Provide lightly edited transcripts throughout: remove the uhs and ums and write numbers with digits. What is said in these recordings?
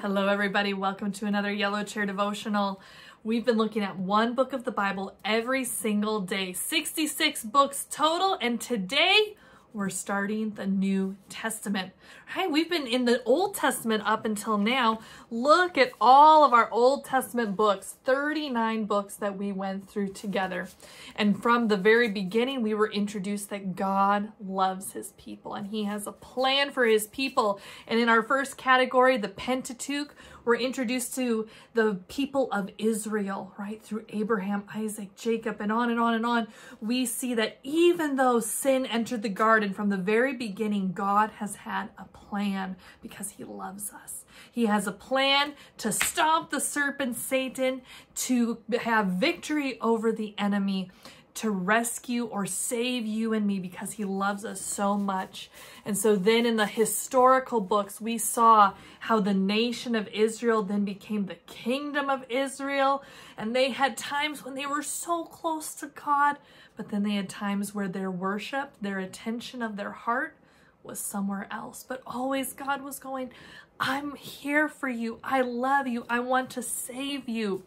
Hello everybody, welcome to another Yellow Chair devotional. We've been looking at one book of the Bible every single day, 66 books total, and today we're starting the New Testament. Right? We've been in the Old Testament up until now. Look at all of our Old Testament books, 39 books that we went through together. And from the very beginning, we were introduced that God loves his people and he has a plan for his people. And in our first category, the Pentateuch, we're introduced to the people of Israel, right? Through Abraham, Isaac, Jacob, and on and on and on. We see that even though sin entered the garden from the very beginning, God has had a plan because he loves us. He has a plan to stop the serpent Satan, to have victory over the enemy, to rescue or save you and me because he loves us so much. And so then in the historical books, we saw how the nation of Israel then became the kingdom of Israel. And they had times when they were so close to God, but then they had times where their worship, their attention of their heart was somewhere else. But always God was going, I'm here for you. I love you. I want to save you.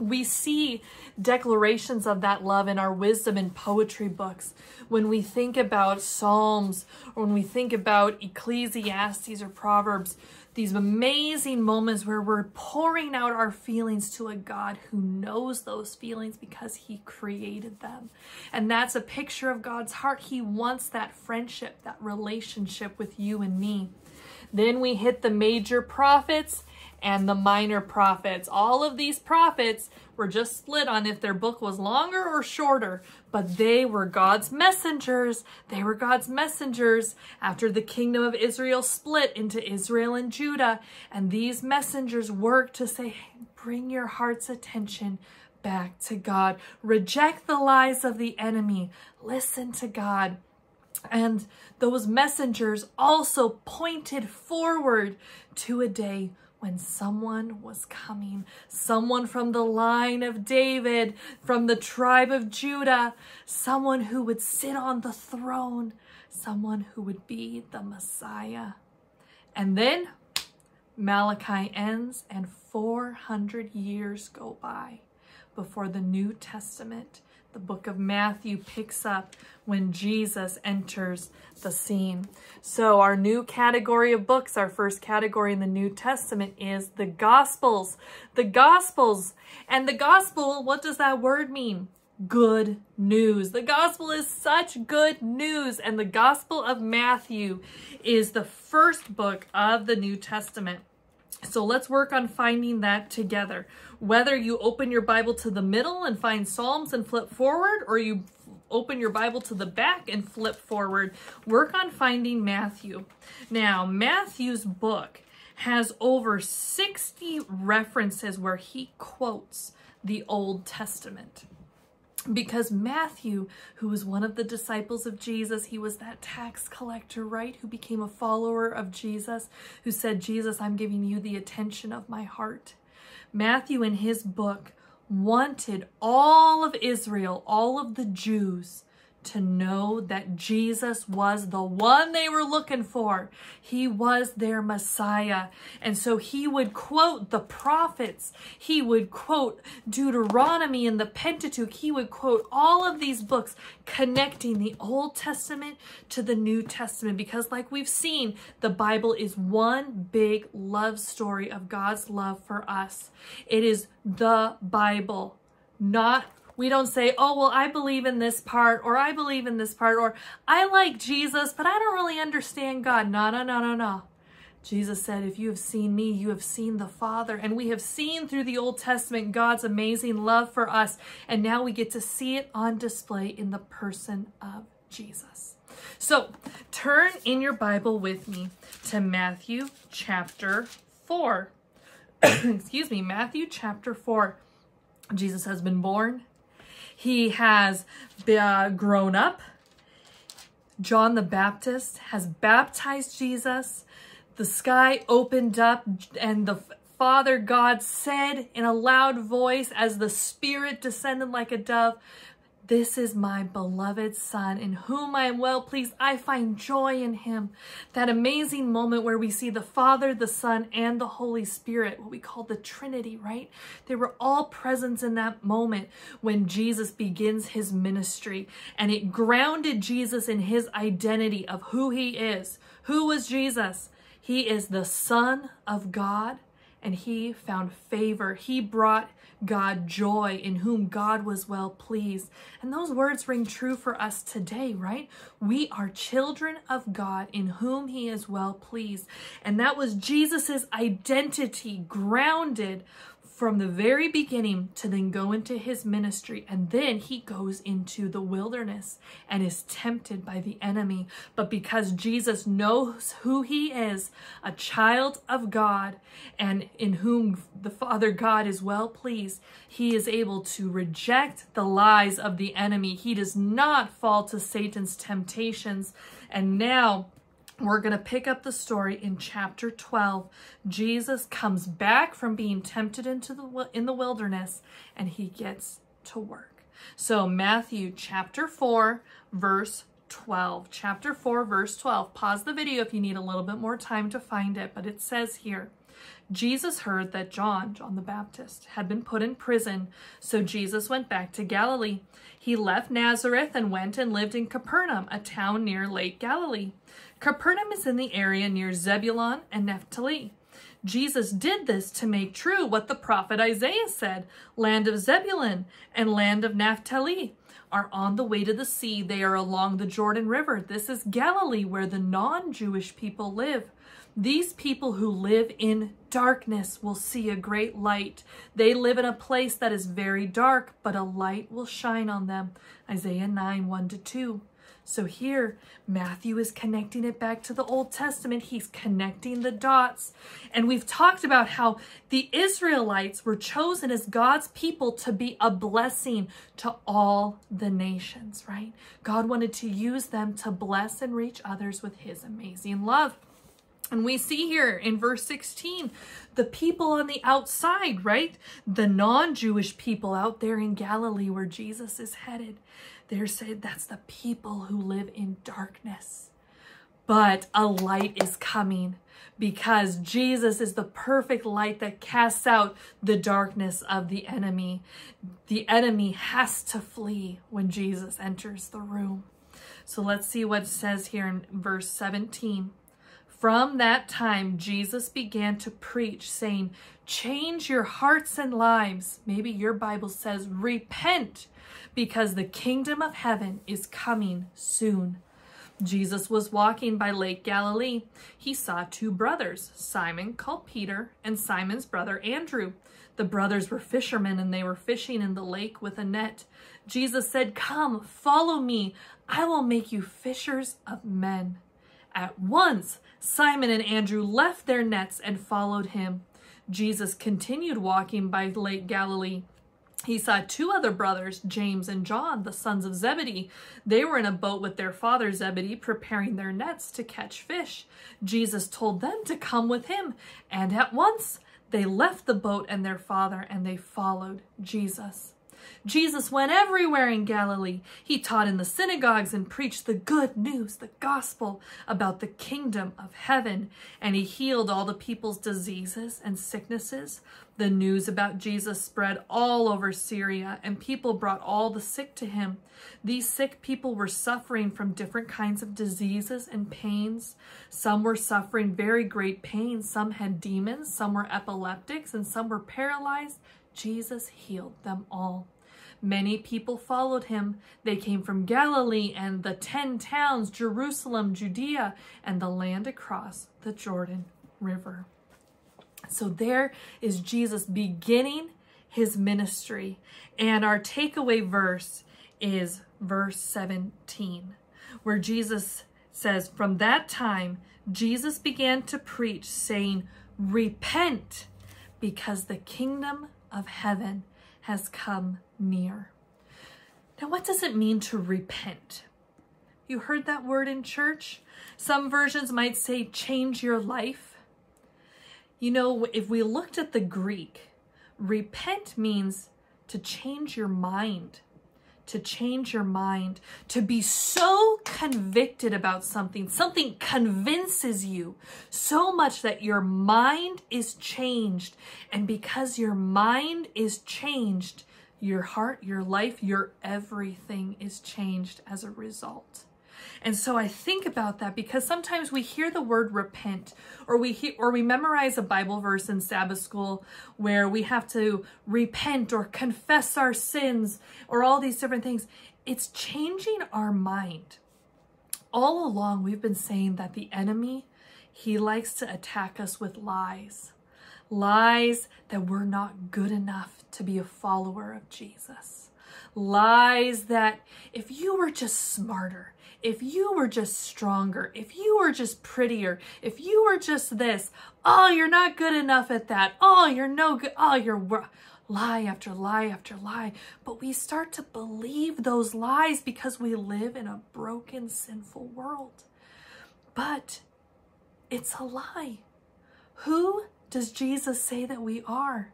We see declarations of that love in our wisdom and poetry books. When we think about Psalms, or when we think about Ecclesiastes or Proverbs, these amazing moments where we're pouring out our feelings to a God who knows those feelings because he created them. And that's a picture of God's heart. He wants that friendship, that relationship with you and me. Then we hit the major prophets and the minor prophets. All of these prophets were just split on if their book was longer or shorter, but they were God's messengers. They were God's messengers after the kingdom of Israel split into Israel and Judah. And these messengers worked to say, hey, bring your heart's attention back to God. Reject the lies of the enemy. Listen to God. And those messengers also pointed forward to a day when someone was coming, someone from the line of David, from the tribe of Judah, someone who would sit on the throne, someone who would be the Messiah. And then Malachi ends and 400 years go by before the New Testament. The book of Matthew picks up when Jesus enters the scene. So our new category of books, our first category in the New Testament is the Gospels. The Gospels. And the Gospel, what does that word mean? Good news. The Gospel is such good news. And the Gospel of Matthew is the first book of the New Testament. So let's work on finding that together. Whether you open your Bible to the middle and find Psalms and flip forward, or you open your Bible to the back and flip forward, work on finding Matthew. Now, Matthew's book has over 60 references where he quotes the Old Testament. Because Matthew, who was one of the disciples of Jesus, he was that tax collector, right, who became a follower of Jesus, who said, Jesus, I'm giving you the attention of my heart. Matthew in his book wanted all of Israel, all of the Jews, to know that Jesus was the one they were looking for. He was their Messiah. And so he would quote the prophets. He would quote Deuteronomy and the Pentateuch. He would quote all of these books connecting the Old Testament to the New Testament. Because like we've seen, the Bible is one big love story of God's love for us. It is the Bible, not we don't say, oh, well, I believe in this part, or I believe in this part, or I like Jesus, but I don't really understand God. No, no, no, no, no. Jesus said, if you have seen me, you have seen the Father. And we have seen through the Old Testament God's amazing love for us. And now we get to see it on display in the person of Jesus. So turn in your Bible with me to Matthew chapter 4. Excuse me, Matthew chapter 4. Jesus has been born. He has grown up. John the Baptist has baptized Jesus. The sky opened up and the Father God said in a loud voice as the Spirit descended like a dove, This is my beloved son in whom I am well pleased. I find joy in him. That amazing moment where we see the Father, the Son, and the Holy Spirit, what we call the Trinity, right? They were all present in that moment when Jesus begins his ministry, and it grounded Jesus in his identity of who he is. Who was Jesus? He is the Son of God, and he found favor. He brought God joy, in whom God was well pleased. And those words ring true for us today, right? We are children of God in whom he is well pleased. And that was Jesus's identity, grounded from the very beginning to then go into his ministry. And then he goes into the wilderness and is tempted by the enemy. But because Jesus knows who he is, a child of God, and in whom the Father God is well pleased, he is able to reject the lies of the enemy. He does not fall to Satan's temptations. And now we're going to pick up the story in chapter 12. Jesus comes back from being tempted in the wilderness, and he gets to work. So Matthew chapter 4, verse 12. Chapter 4, verse 12. Pause the video if you need a little bit more time to find it, but it says here, Jesus heard that John the Baptist, had been put in prison, so Jesus went back to Galilee. He left Nazareth and went and lived in Capernaum, a town near Lake Galilee. Capernaum is in the area near Zebulun and Naphtali. Jesus did this to make true what the prophet Isaiah said, land of Zebulun and land of Naphtali are on the way to the sea. They are along the Jordan River. This is Galilee, where the non-Jewish people live. These people who live in darkness will see a great light. They live in a place that is very dark, but a light will shine on them. Isaiah 9, 1-2. So here, Matthew is connecting it back to the Old Testament. He's connecting the dots. And we've talked about how the Israelites were chosen as God's people to be a blessing to all the nations, right? God wanted to use them to bless and reach others with his amazing love. And we see here in verse 16, the people on the outside, right? The non-Jewish people out there in Galilee where Jesus is headed. They're saying that's the people who live in darkness. But a light is coming, because Jesus is the perfect light that casts out the darkness of the enemy. The enemy has to flee when Jesus enters the room. So let's see what it says here in verse 17. From that time, Jesus began to preach, saying, change your hearts and lives. Maybe your Bible says, repent, because the kingdom of heaven is coming soon. Jesus was walking by Lake Galilee. He saw two brothers, Simon, called Peter, and Simon's brother Andrew. The brothers were fishermen, and they were fishing in the lake with a net. Jesus said, come, follow me. I will make you fishers of men. At once, Simon and Andrew left their nets and followed him. Jesus continued walking by Lake Galilee. He saw two other brothers, James and John, the sons of Zebedee. They were in a boat with their father Zebedee, preparing their nets to catch fish. Jesus told them to come with him, and at once they left the boat and their father, and they followed Jesus. Jesus went everywhere in Galilee. He taught in the synagogues and preached the good news, the gospel about the kingdom of heaven. And he healed all the people's diseases and sicknesses. The news about Jesus spread all over Syria, and people brought all the sick to him. These sick people were suffering from different kinds of diseases and pains. Some were suffering very great pain. Some had demons, some were epileptics, and some were paralyzed. Jesus healed them all. Many people followed him. They came from Galilee and the 10 towns, Jerusalem, Judea, and the land across the Jordan River. So there is Jesus beginning his ministry. And our takeaway verse is verse 17, where Jesus says, from that time, Jesus began to preach, saying, repent, because the kingdom of heaven has come near. Now, what does it mean to repent? You heard that word in church? Some versions might say change your life. You know, if we looked at the Greek, repent means to change your mind, to change your mind, to be so convicted about something. Something convinces you so much that your mind is changed. And because your mind is changed, your heart, your life, your everything is changed as a result. And so I think about that because sometimes we hear the word repent, or we memorize a Bible verse in Sabbath school where we have to repent or confess our sins or all these different things. It's changing our mind. All along, we've been saying that the enemy, he likes to attack us with lies. Lies that we're not good enough to be a follower of Jesus. Lies that if you were just smarter, if you were just stronger, if you were just prettier, if you were just this, oh, you're not good enough at that. Oh, you're no good. Oh, you're lie after lie after lie. But we start to believe those lies because we live in a broken, sinful world. But it's a lie. Who does Jesus say that we are?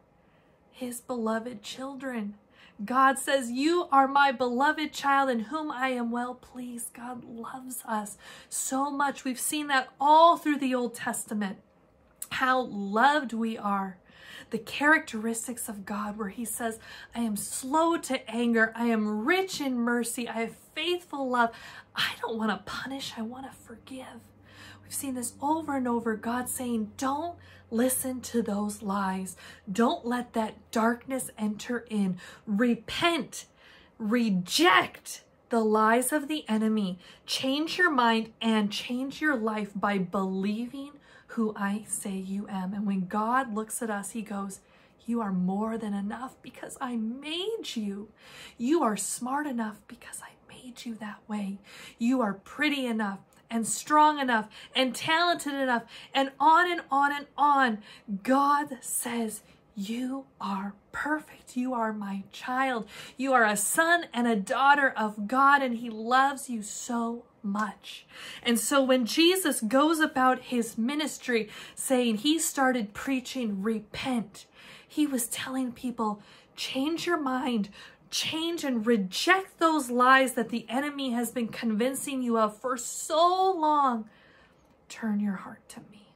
His beloved children. God says, you are my beloved child in whom I am well pleased. God loves us so much. We've seen that all through the Old Testament, how loved we are. The characteristics of God where he says, I am slow to anger. I am rich in mercy. I have faithful love. I don't want to punish. I want to forgive. We've seen this over and over. God saying, don't listen to those lies. Don't let that darkness enter in. Repent. Reject the lies of the enemy. Change your mind and change your life by believing who I say you am. And when God looks at us, he goes, you are more than enough because I made you. You are smart enough because I made you that way. You are pretty enough and strong enough and talented enough, and on and on and on. God says, you are perfect. You are my child. You are a son and a daughter of God, and he loves you so much. And so when Jesus goes about his ministry saying he started preaching repent, he was telling people, change your mind. Change and reject those lies that the enemy has been convincing you of for so long. Turn your heart to me.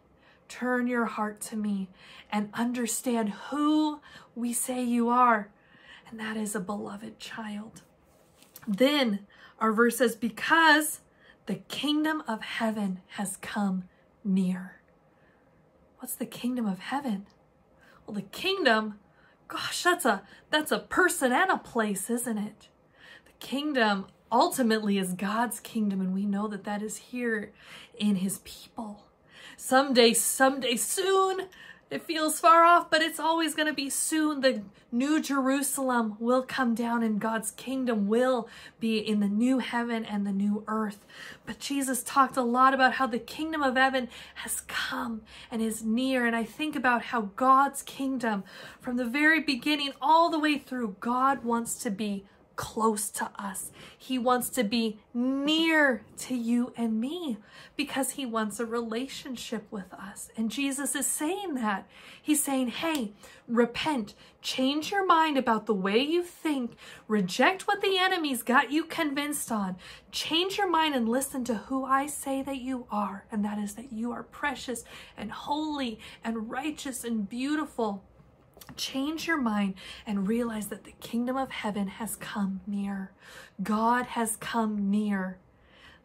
Turn your heart to me and understand who we say you are. And that is a beloved child. Then our verse says, because the kingdom of heaven has come near. What's the kingdom of heaven? Well, the kingdom, gosh, that's a person and a place, isn't it? The kingdom ultimately is God's kingdom, and we know that that is here in his people. Someday soon, it feels far off, but it's always going to be soon. The New Jerusalem will come down, and God's kingdom will be in the new heaven and the new earth. But Jesus talked a lot about how the kingdom of heaven has come and is near. And I think about how God's kingdom, from the very beginning all the way through, God wants to be close to us. He wants to be near to you and me because he wants a relationship with us. And Jesus is saying that. He's saying, hey, repent, change your mind about the way you think, reject what the enemy's got you convinced on, change your mind and listen to who I say that you are. And that is that you are precious and holy and righteous and beautiful. Change your mind and realize that the kingdom of heaven has come near. God has come near,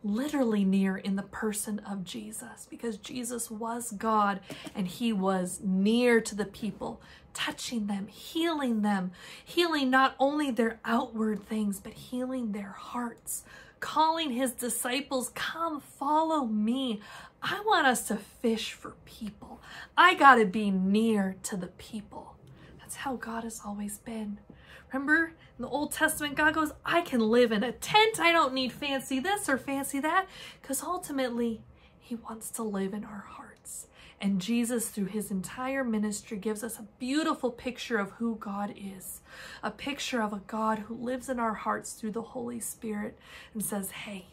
literally near in the person of Jesus, because Jesus was God and he was near to the people, touching them, healing not only their outward things, but healing their hearts, calling his disciples, come follow me. I want us to fish for people. I got to be near to the people. That's how God has always been. Remember, in the Old Testament, God goes, I can live in a tent. I don't need fancy this or fancy that, because ultimately he wants to live in our hearts. And Jesus, through his entire ministry, gives us a beautiful picture of who God is, a picture of a God who lives in our hearts through the Holy Spirit and says, hey,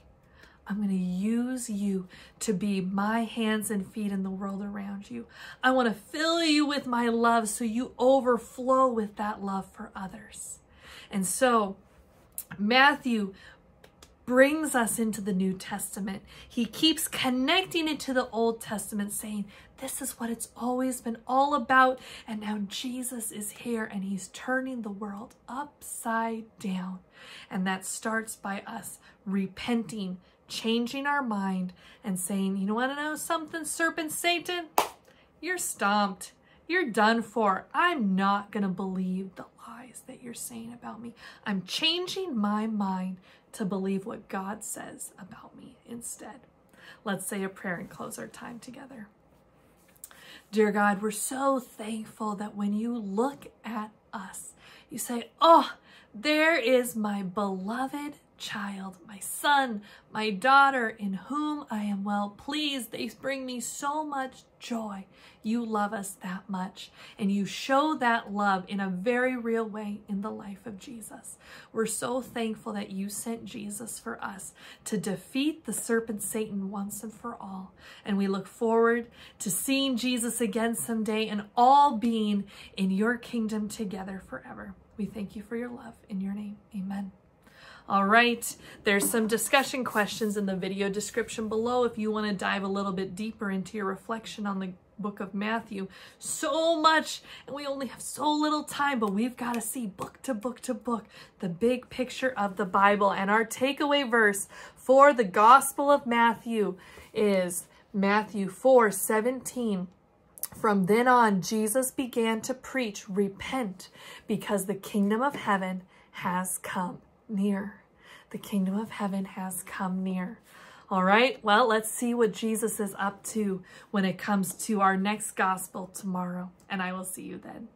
I'm going to use you to be my hands and feet in the world around you. I want to fill you with my love so you overflow with that love for others. And so Matthew brings us into the New Testament. He keeps connecting it to the Old Testament, saying, this is what it's always been all about. And now Jesus is here and he's turning the world upside down. And that starts by us repenting, changing our mind and saying, you want to know something, serpent Satan? You're stomped. You're done for. I'm not going to believe the lies that you're saying about me. I'm changing my mind to believe what God says about me instead. Let's say a prayer and close our time together. Dear God, we're so thankful that when you look at us, you say, oh, there is my beloved child, my son, my daughter, in whom I am well pleased. They bring me so much joy. You love us that much, and you show that love in a very real way in the life of Jesus. We're so thankful that you sent Jesus for us to defeat the serpent Satan once and for all. And we look forward to seeing Jesus again someday and all being in your kingdom together forever. We thank you for your love. In your name, amen. All right, there's some discussion questions in the video description below if you want to dive a little bit deeper into your reflection on the book of Matthew. So much, and we only have so little time, but we've got to see book to book to book, the big picture of the Bible. And our takeaway verse for the Gospel of Matthew is Matthew 4:17. From then on, Jesus began to preach, repent, because the kingdom of heaven has come near. The kingdom of heaven has come near. All right, well, let's see what Jesus is up to when it comes to our next gospel tomorrow, and I will see you then.